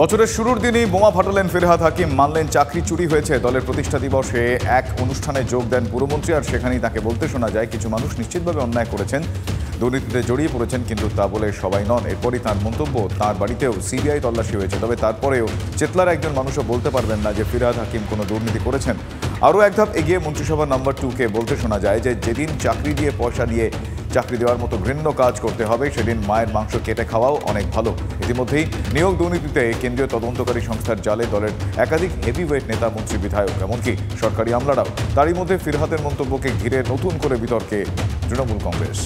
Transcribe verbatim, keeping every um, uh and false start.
বছরের শুরুর দিনই বোমা ফাটালেন ফিরহাদ হাকিম, মানলেন চাকরি চুরি হয়েছে। দলের প্রতিষ্ঠা দিবসে এক অনুষ্ঠানে যোগ দেন পুরমন্ত্রী, আর সেখানেই তাকে বলতে শোনা যায় কিছু মানুষ নিশ্চিতভাবে অন্যায় করেছেন, দুর্নীতিতে জড়িয়ে পড়েছেন, কিন্তু তা বলে সবাই নন। এরপরই তাঁর মন্তব্য, তাঁর বাড়িতেও সিবিআই তল্লাশি হয়েছে। তবে তারপরেও চেতলার একজন মানুষও বলতে পারবেন না যে ফিরহাদ হাকিম কোনো দুর্নীতি করেছেন। আরও এক ধাপ এগিয়ে মন্ত্রিসভা নাম্বার টুকে বলতে শোনা যায় যে যেদিন চাকরি দিয়ে পয়সা নিয়ে চাকরি দেওয়ার মতো ঘৃণ্য কাজ করতে হবে সেদিন মায়ের মাংস কেটে খাওয়াও অনেক ভালো। ইতিমধ্যেই নিয়োগ দুর্নীতিতে কেন্দ্রীয় তদন্তকারী সংস্থার জালে দলের একাধিক হেভিওয়েট নেতা, মন্ত্রী, বিধায়ক, এমনকি সরকারি আমলারাও। তারই মধ্যে ফিরহাদের মন্তব্যকে ঘিরে নতুন করে বিতর্কে তৃণমূল কংগ্রেস।